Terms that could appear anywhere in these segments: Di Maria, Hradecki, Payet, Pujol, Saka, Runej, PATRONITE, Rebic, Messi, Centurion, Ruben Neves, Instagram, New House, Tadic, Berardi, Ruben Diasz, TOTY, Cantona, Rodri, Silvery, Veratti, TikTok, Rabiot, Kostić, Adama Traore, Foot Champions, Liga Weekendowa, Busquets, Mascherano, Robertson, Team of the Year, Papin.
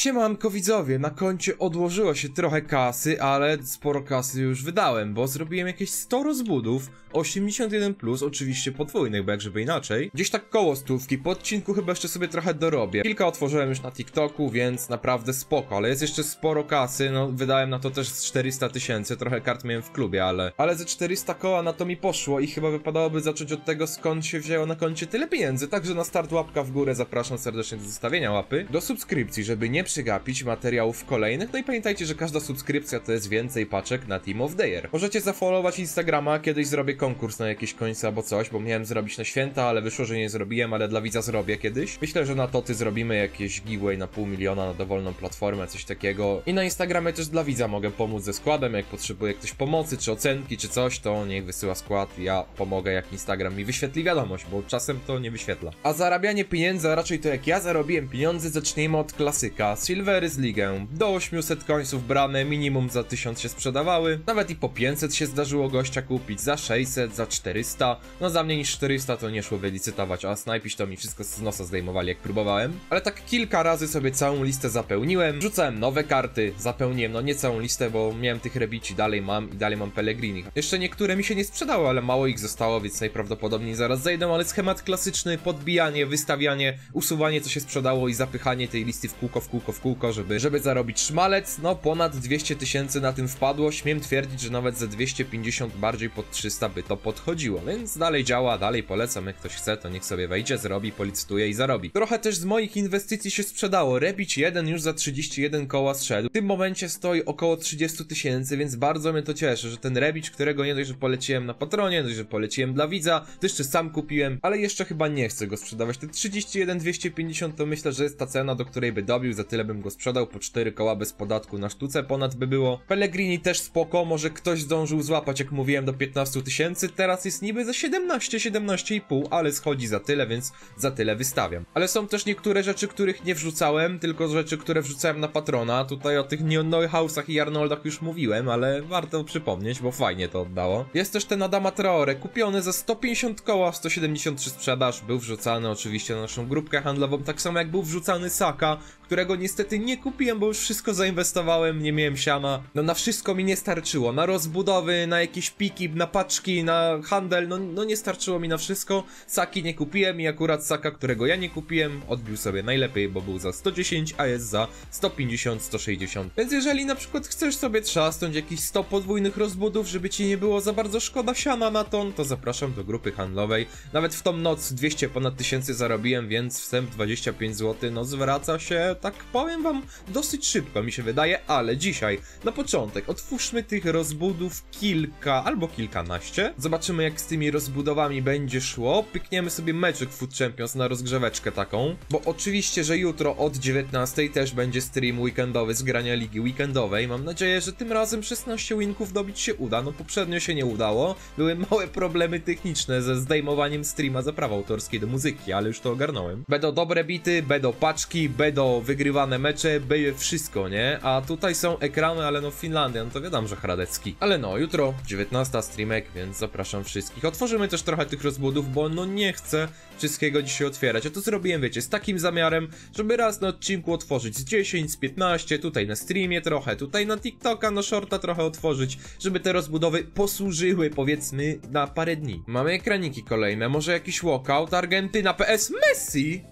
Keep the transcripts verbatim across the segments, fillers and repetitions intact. Siemanko widzowie, na koncie odłożyło się trochę kasy, ale sporo kasy już wydałem, bo zrobiłem jakieś sto rozbudów, osiemdziesiąt jeden plus, oczywiście podwójnych, bo jak żeby inaczej. Gdzieś tak koło stówki, po odcinku chyba jeszcze sobie trochę dorobię. Kilka otworzyłem już na TikToku, więc naprawdę spoko, ale jest jeszcze sporo kasy, no wydałem na to też z czterysta tysięcy, trochę kart miałem w klubie, ale... Ale ze czterysta koła na to mi poszło i chyba wypadałoby zacząć od tego, skąd się wzięło na koncie tyle pieniędzy, także na start łapka w górę, zapraszam serdecznie do zostawienia łapy, do subskrypcji, żeby nie przegapić materiałów kolejnych, no i pamiętajcie, że każda subskrypcja to jest więcej paczek na Team of the Year. Możecie zafollowować Instagrama, kiedyś zrobię konkurs na jakieś końce albo coś, bo miałem zrobić na święta, ale wyszło, że nie zrobiłem, ale dla widza zrobię kiedyś. Myślę, że na toty zrobimy jakieś giveaway na pół miliona na dowolną platformę, coś takiego. I na Instagramie też dla widza mogę pomóc ze składem, jak potrzebuje ktoś pomocy, czy ocenki, czy coś, to niech wysyła skład, ja pomogę, jak Instagram mi wyświetli wiadomość, bo czasem to nie wyświetla. A zarabianie pieniędzy, a raczej to jak ja zarobiłem pieniądze, zacznijmy od klasyka. Silvery z ligę. Do ośmiuset końców brane, minimum za tysiąc się sprzedawały. Nawet i po pięćset się zdarzyło gościa kupić, za sześćset, za czterysta. No za mniej niż czterysta to nie szło wylicytować, a snajpić to mi wszystko z nosa zdejmowali, jak próbowałem. Ale tak kilka razy sobie całą listę zapełniłem, rzucałem nowe karty, zapełniłem, no nie całą listę, bo miałem tych Rebici, dalej mam i dalej mam Pellegrini. Jeszcze niektóre mi się nie sprzedały, ale mało ich zostało, więc najprawdopodobniej zaraz zejdą, ale schemat klasyczny, podbijanie, wystawianie, usuwanie co się sprzedało i zapychanie tej listy w kółko, w kółko, w kółko, żeby, żeby zarobić szmalec. No ponad dwieście tysięcy na tym wpadło, śmiem twierdzić, że nawet ze dwieście pięćdziesiąt bardziej pod trzysta by to podchodziło, więc dalej działa, dalej polecam, jak ktoś chce, to niech sobie wejdzie, zrobi, policytuje i zarobi. Trochę też z moich inwestycji się sprzedało, Rebic jeden już za trzydzieści jeden koła zszedł, w tym momencie stoi około trzydzieści tysięcy, więc bardzo mnie to cieszy, że ten Rebic, którego nie dość, że poleciłem na Patronie, nie dość, że poleciłem dla widza, to jeszcze sam kupiłem, ale jeszcze chyba nie chcę go sprzedawać, te trzydzieści jeden dwieście pięćdziesiąt to myślę, że jest ta cena, do której by dobił, za tyle bym go sprzedał, po cztery koła bez podatku na sztuce ponad by było. Pellegrini też spoko, może ktoś zdążył złapać, jak mówiłem, do piętnaście tysięcy, teraz jest niby za siedemnaście, siedemnaście i pół, ale schodzi za tyle, więc za tyle wystawiam. Ale są też niektóre rzeczy, których nie wrzucałem, tylko rzeczy, które wrzucałem na Patrona, tutaj o tych New House'ach i Arnoldach już mówiłem, ale warto przypomnieć, bo fajnie to oddało. Jest też ten Adama Traore, kupiony za sto pięćdziesiąt koła, sto siedemdziesiąt trzy sprzedaż, był wrzucany oczywiście na naszą grupkę handlową, tak samo jak był wrzucany Saka, którego niestety nie kupiłem, bo już wszystko zainwestowałem, nie miałem siana. No na wszystko mi nie starczyło, na rozbudowy, na jakieś piki, na paczki, na handel, no, no nie starczyło mi na wszystko. Saki nie kupiłem i akurat Saka, którego ja nie kupiłem, odbił sobie najlepiej, bo był za sto dziesięć, a jest za sto pięćdziesiąt, sto sześćdziesiąt. Więc jeżeli na przykład chcesz sobie trzasnąć jakieś sto podwójnych rozbudów, żeby ci nie było za bardzo szkoda siana na ton, to zapraszam do grupy handlowej. Nawet w tą noc dwieście ponad tysięcy zarobiłem, więc wstęp dwadzieścia pięć złotych, no zwraca się, tak powiem wam, dosyć szybko mi się wydaje, ale dzisiaj na początek otwórzmy tych rozbudów kilka albo kilkanaście. Zobaczymy, jak z tymi rozbudowami będzie szło. Pykniemy sobie meczek Foot Champions na rozgrzeweczkę taką, bo oczywiście, że jutro od dziewiętnastej też będzie stream weekendowy z grania Ligi Weekendowej. Mam nadzieję, że tym razem szesnaście winków dobić się uda. No poprzednio się nie udało. Były małe problemy techniczne ze zdejmowaniem streama za prawa autorskie do muzyki, ale już to ogarnąłem. Będą dobre bity, będą paczki, będą wygrywane mecze, były wszystko, nie? A tutaj są ekrany, ale no Finlandia, no to wiadomo, że Hradecki. Ale no, jutro dziewiętnasta streamek, więc zapraszam wszystkich. Otworzymy też trochę tych rozbudów, bo no nie chcę wszystkiego dzisiaj otwierać. A to zrobiłem, wiecie, z takim zamiarem, żeby raz na odcinku otworzyć z dziesięć, z piętnaście, tutaj na streamie trochę, tutaj na TikToka, na shorta trochę otworzyć, żeby te rozbudowy posłużyły, powiedzmy, na parę dni. Mamy ekraniki kolejne, może jakiś walkout, Argentyna, P S, Messi!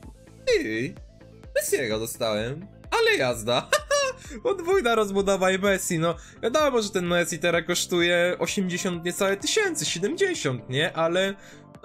Ty! Messiego dostałem, ale jazda. Podwójna rozbudowa i Messi, no wiadomo, że ten Messi teraz kosztuje osiemdziesiąt niecałe tysięcy, siedemdziesiąt, nie? Ale...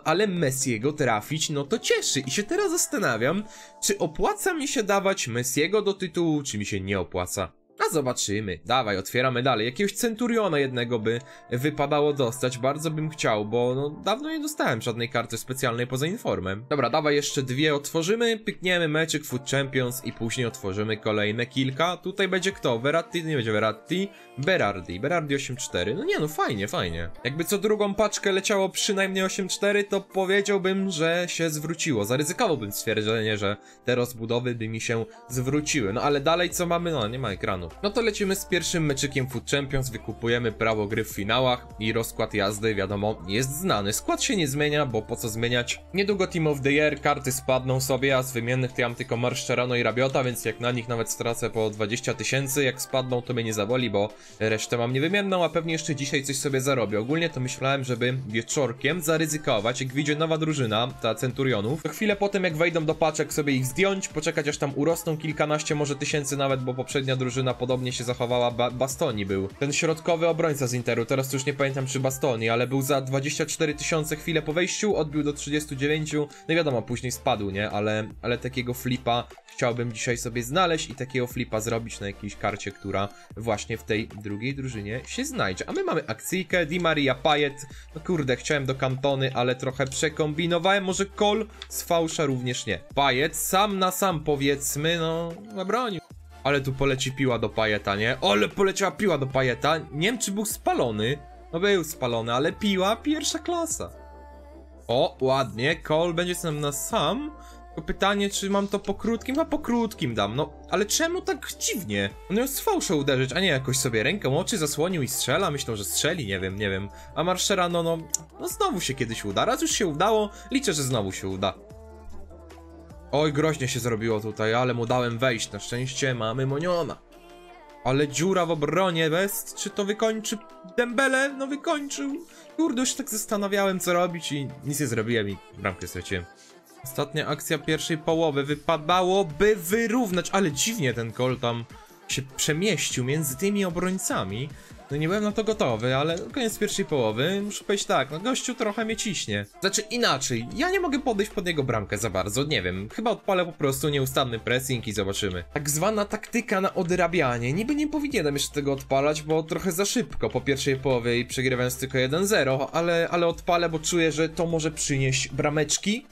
ale Messiego trafić, no to cieszy i się teraz zastanawiam, czy opłaca mi się dawać Messiego do tytułu, czy mi się nie opłaca. A zobaczymy, dawaj, otwieramy dalej, jakiegoś Centuriona jednego by wypadało dostać, bardzo bym chciał, bo no, dawno nie dostałem żadnej karty specjalnej poza informem. Dobra, dawaj jeszcze dwie otworzymy, pykniemy meczyk Foot Champions i później otworzymy kolejne kilka, tutaj będzie kto? Veratti, nie będzie Veratti, Berardi, Berardi osiem cztery, no nie no, fajnie, fajnie. Jakby co drugą paczkę leciało przynajmniej osiem cztery, to powiedziałbym, że się zwróciło, zaryzykowałbym stwierdzenie, że te rozbudowy by mi się zwróciły, no ale dalej co mamy? No, nie ma ekranu. No to lecimy z pierwszym meczykiem Foot Champions, wykupujemy prawo gry w finałach i rozkład jazdy, wiadomo, jest znany. Skład się nie zmienia, bo po co zmieniać? Niedługo Team of the Year, karty spadną sobie, a z wymiennych to ja mam tylko Mascherano i Rabiota, więc jak na nich nawet stracę po dwadzieścia tysięcy, jak spadną to mnie nie zaboli, bo resztę mam niewymienną, a pewnie jeszcze dzisiaj coś sobie zarobię. Ogólnie to myślałem, żeby wieczorkiem zaryzykować, jak wyjdzie nowa drużyna, ta Centurionów, to chwilę po tym jak wejdą do paczek sobie ich zdjąć, poczekać aż tam urosną kilkanaście może tysięcy nawet, bo poprzednia drużyna podobnie się zachowała, ba Bastoni był. Ten środkowy obrońca z Interu, teraz już nie pamiętam czy Bastoni, ale był za dwadzieścia cztery tysiące chwilę po wejściu, odbił do trzydziestu dziewięciu, no wiadomo, później spadł, nie? Ale, ale takiego flipa chciałbym dzisiaj sobie znaleźć i takiego flipa zrobić na jakiejś karcie, która właśnie w tej drugiej drużynie się znajdzie. A my mamy akcyjkę, Di Maria, Payet, no kurde, chciałem do Cantony, ale trochę przekombinowałem, może Kol z fałsza również nie. Payet sam na sam powiedzmy, no, na broni. Ale tu poleci piła do Payeta, nie? Ale poleciała piła do Payeta. Nie wiem, czy był spalony. No był spalony, ale piła pierwsza klasa. O, ładnie. Cole będzie sam na sam. Tylko pytanie, czy mam to po krótkim? A po krótkim dam. No, ale czemu tak dziwnie? On ją z fałsza uderzyć, a nie jakoś sobie ręką oczy zasłonił i strzela. Myślę, że strzeli, nie wiem, nie wiem. A Mascherano, no, no znowu się kiedyś uda. Raz już się udało, liczę, że znowu się uda. Oj, groźnie się zrobiło tutaj, ale mu dałem wejść. Na szczęście mamy Moniona. Ale dziura w obronie, bez. Czy to wykończy Dembele? No wykończył. Kurde, już tak zastanawiałem co robić i nic nie zrobiłem i bramkę straciłem. Ostatnia akcja pierwszej połowy. Wypadałoby wyrównać, ale dziwnie ten gol tam się przemieścił między tymi obrońcami. No nie byłem na to gotowy, ale koniec pierwszej połowy, muszę powiedzieć tak, no gościu trochę mnie ciśnie. Znaczy inaczej, ja nie mogę podejść pod jego bramkę za bardzo, nie wiem, chyba odpalę po prostu nieustanny pressing i zobaczymy. Tak zwana taktyka na odrabianie, niby nie powinienem jeszcze tego odpalać, bo trochę za szybko po pierwszej połowie i przegrywając tylko jeden zero, ale, ale odpalę, bo czuję, że to może przynieść brameczki.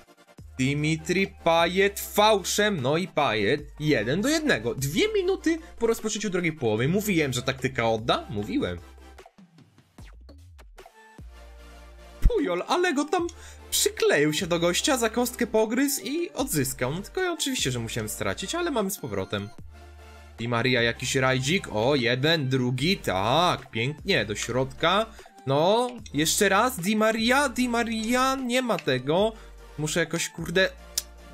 Dimitri Payet fałszem, no i Payet jeden do jednego. Dwie minuty po rozpoczęciu drugiej połowy. Mówiłem, że taktyka odda? Mówiłem. Pujol, ale go tam przykleił się do gościa, za kostkę pogryzł i odzyskał. No tylko ja oczywiście, że musiałem stracić, ale mamy z powrotem. Di Maria jakiś rajdzik, o jeden, drugi, tak, pięknie, do środka. No, jeszcze raz, Di Maria, Di Maria, nie ma tego. Muszę jakoś, kurde,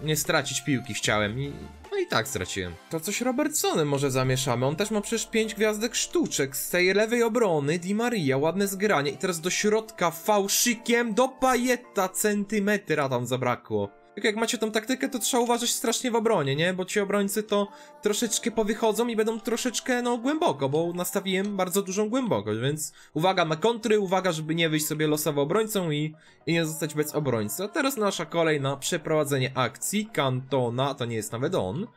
nie stracić piłki chciałem i no i tak straciłem. To coś Robertsonem może zamieszamy, on też ma przecież pięć gwiazdek sztuczek z tej lewej obrony. Di Maria, ładne zgranie i teraz do środka fałszykiem do Payeta, centymetra tam zabrakło. Jak macie tą taktykę, to trzeba uważać strasznie w obronie, nie? Bo ci obrońcy to troszeczkę powychodzą i będą troszeczkę, no, głęboko, bo nastawiłem bardzo dużą głębokość, więc uwaga na kontry, uwaga, żeby nie wyjść sobie losowo obrońcą i, i nie zostać bez obrońcy. A teraz nasza kolej na przeprowadzenie akcji. Cantona, to nie jest nawet on,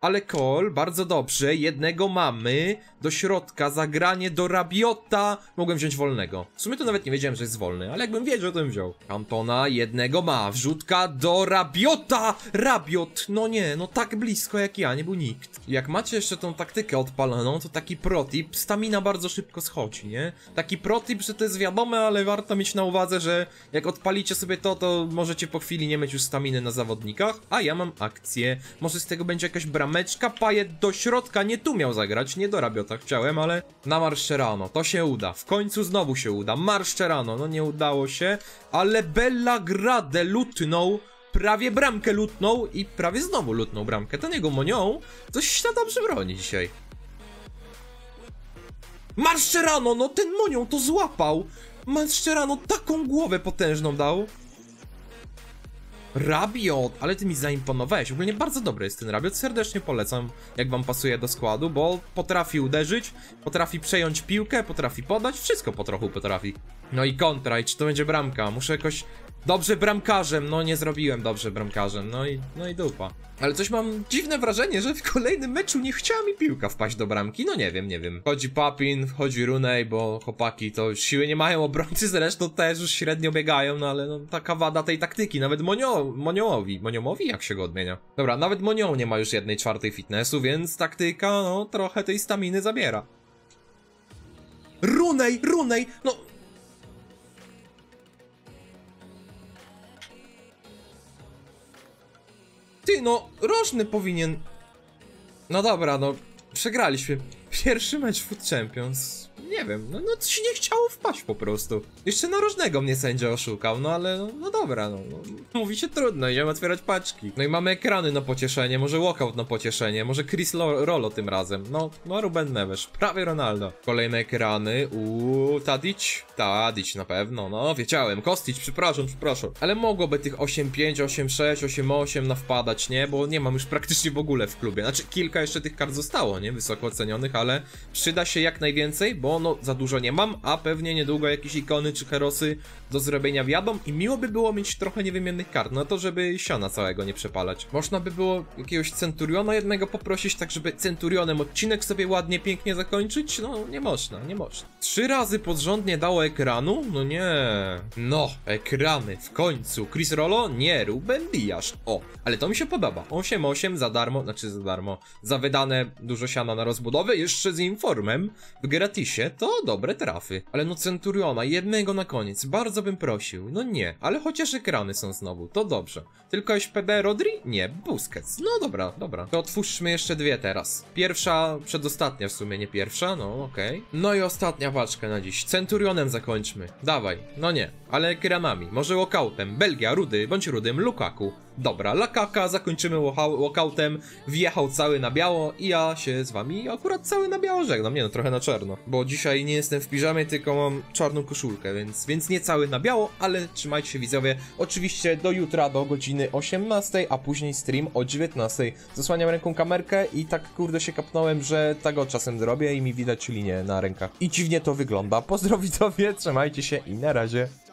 ale Cole, bardzo dobrze, jednego mamy, do środka, zagranie do Rabiota, mogłem wziąć wolnego. W sumie to nawet nie wiedziałem, że jest wolny, ale jakbym wiedział, to bym wziął. Cantona, jednego ma, wrzutka do Rabiota, Rabiot, no nie, no tak blisko jak ja, nie był nikt. Jak macie jeszcze tą taktykę odpaloną, to taki protip, stamina bardzo szybko schodzi, nie? Taki protip, że to jest wiadome, ale warto mieć na uwadze, że jak odpalicie sobie to, to możecie po chwili nie mieć już staminy na zawodnikach, a ja mam akcję, może z tego będzie jakaś brama. Meczka, Payet do środka, nie tu miał zagrać, nie do Rabiota chciałem, ale na Mascherano, to się uda, w końcu znowu się uda, Mascherano, no nie udało się, ale Bella Grade lutnął, prawie bramkę lutnął i prawie znowu lutnął bramkę, ten jego Monią coś się dobrze broni dzisiaj. Mascherano, no ten Monią to złapał, Mascherano taką głowę potężną dał. Rabiot, ale ty mi zaimponowałeś, ogólnie bardzo dobry jest ten Rabiot, serdecznie polecam, jak wam pasuje do składu, bo potrafi uderzyć, potrafi przejąć piłkę, potrafi podać, wszystko po trochu potrafi. No i kontra, i czy to będzie bramka, muszę jakoś dobrze bramkarzem, no nie zrobiłem dobrze bramkarzem, no i, no i dupa. Ale coś mam dziwne wrażenie, że w kolejnym meczu nie chciała mi piłka wpaść do bramki, no nie wiem, nie wiem. Wchodzi Papin, wchodzi Runej, bo chłopaki to już siły nie mają, obrońcy zresztą też już średnio biegają, no ale no, taka wada tej taktyki, nawet Monio, Moniołowi, Moniołowi jak się go odmienia. Dobra, nawet Monioł nie ma już jednej czwartej fitnessu, więc taktyka, no trochę tej staminy zabiera. Runej, Runej, no... Ty, no, rożny powinien... No dobra, no, przegraliśmy. Pierwszy mecz Foot Champions. Nie wiem, no, no to się nie chciało wpaść po prostu. Jeszcze narożnego mnie sędzia oszukał, no ale no, no dobra, no, no. Mówi się trudno, idziemy otwierać paczki. No i mamy ekrany na pocieszenie, może walkout na pocieszenie, może Chris Lo Rolo tym razem. No, no Ruben Neves, prawie Ronaldo. Kolejne ekrany, uuu, Tadic? Tadic na pewno, no wiedziałem, Kostić, przepraszam, przepraszam. Ale mogłoby tych osiem pięć, osiem sześć, osiem osiem nawpadać, nie? Bo nie mam już praktycznie w ogóle w klubie. Znaczy kilka jeszcze tych kart zostało, nie? Wysoko ocenionych, ale przyda się jak najwięcej, bo no za dużo nie mam, a pewnie niedługo jakieś ikony czy herosy do zrobienia wjadą i miło by było mieć trochę niewymiennych kart, no to żeby siana całego nie przepalać. Można by było jakiegoś Centuriona jednego poprosić, tak żeby Centurionem odcinek sobie ładnie, pięknie zakończyć, no nie można, nie można. Trzy razy pod rząd nie dało ekranu? No nie. No, ekrany, w końcu. Chris Rolo? Nie, Ruben Diasz. O, ale to mi się podoba. osiem osiem za darmo, znaczy za darmo, za wydane dużo siana na rozbudowę, jeszcze z informem w gratisie. To dobre trafy. Ale no Centuriona, jednego na koniec, bardzo bym prosił. No nie, ale chociaż ekrany są znowu, to dobrze. Tylko S P D Rodri? Nie, Busquets. No dobra, dobra. To otwórzmy jeszcze dwie teraz. Pierwsza, przedostatnia w sumie, nie pierwsza, no okej. Okay. No i ostatnia paczka na dziś. Centurionem zakończmy. Dawaj, no nie, ale ekranami. Może walkoutem, Belgia, Rudy, bądź Rudym, Lukaku. Dobra, Lakaka, zakończymy walkoutem, wjechał cały na biało i ja się z wami akurat cały na biało żegnam, nie no, trochę na czarno, bo dzisiaj nie jestem w piżamie, tylko mam czarną koszulkę, więc, więc nie cały na biało, ale trzymajcie się widzowie, oczywiście do jutra, do godziny osiemnastej, a później stream o dziewiętnastej. Zasłaniam ręką kamerkę i tak kurde się kapnąłem, że tego czasem zrobię i mi widać linię na rękach. I dziwnie to wygląda, pozdro widzowie, trzymajcie się i na razie.